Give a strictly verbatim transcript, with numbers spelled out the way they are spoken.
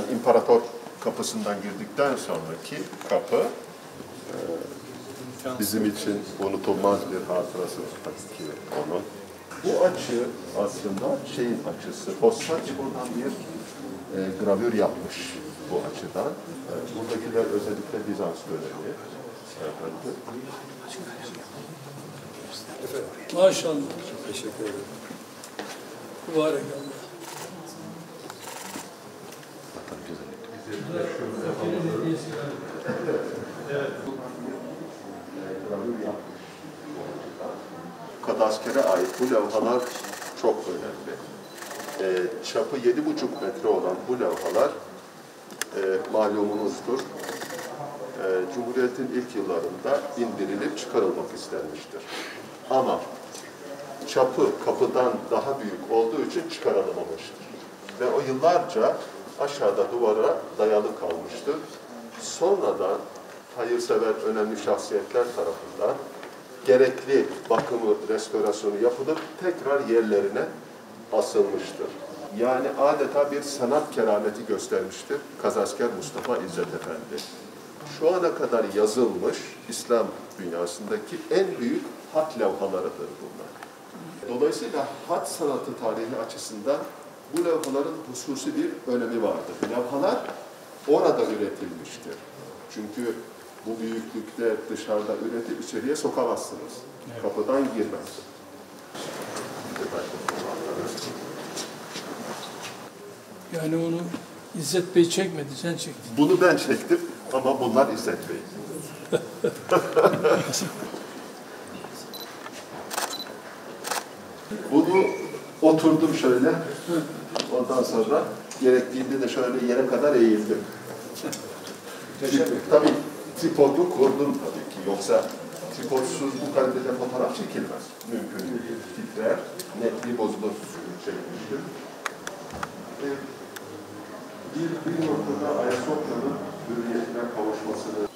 yani imparator kapısından girdikten sonraki kapı bizim için unutulmaz bir hatırası ki onun. Bu açı aslında şeyin açısı. Bostaç buradan bir e, gravür yapmış bu açıdan. E, buradakiler özellikle Bizans dönemi. Efendim. Maşallah. Teşekkür ederim. Mübarek Allah. Kazasker'e ait bu levhalar çok önemli. E, çapı yedi buçuk metre olan bu levhalar e, malumunuzdur. E, Cumhuriyet'in ilk yıllarında indirilip çıkarılmak istenmiştir. Ama çapı kapıdan daha büyük olduğu için çıkarılamamıştır. Ve o yıllarca aşağıda duvara dayalı kalmıştır. Sonradan hayırsever önemli şahsiyetler tarafından gerekli bakımı, restorasyonu yapılıp tekrar yerlerine asılmıştır. Yani adeta bir sanat kerameti göstermiştir Kazasker Mustafa İzzet Efendi. Şu ana kadar yazılmış İslam dünyasındaki en büyük hat levhalarıdır bunlar. Dolayısıyla hat sanatı tarihi açısından bu levhaların hususi bir önemi vardır. Levhalar orada üretilmiştir. Çünkü bu büyüklükte dışarıda üretip içeriye sokamazsınız. Evet. Kapıdan girmez. Yani onu İzzet Bey çekmedi, sen çektin. Bunu ben çektim ama bunlar İzzet Bey. Bunu oturdum şöyle. Ondan sonra gerektiğinde de şöyle yere kadar eğildim. Tabii tripodu kurdum tabii ki. Yoksa tripodsuz bu kalitede fotoğraf çekilmez. Mümkün değil. Titrer, netliği bozulur. Çekmiştir. Bir, bir noktada Ayasofya'nın hürriyetine kavuşmasını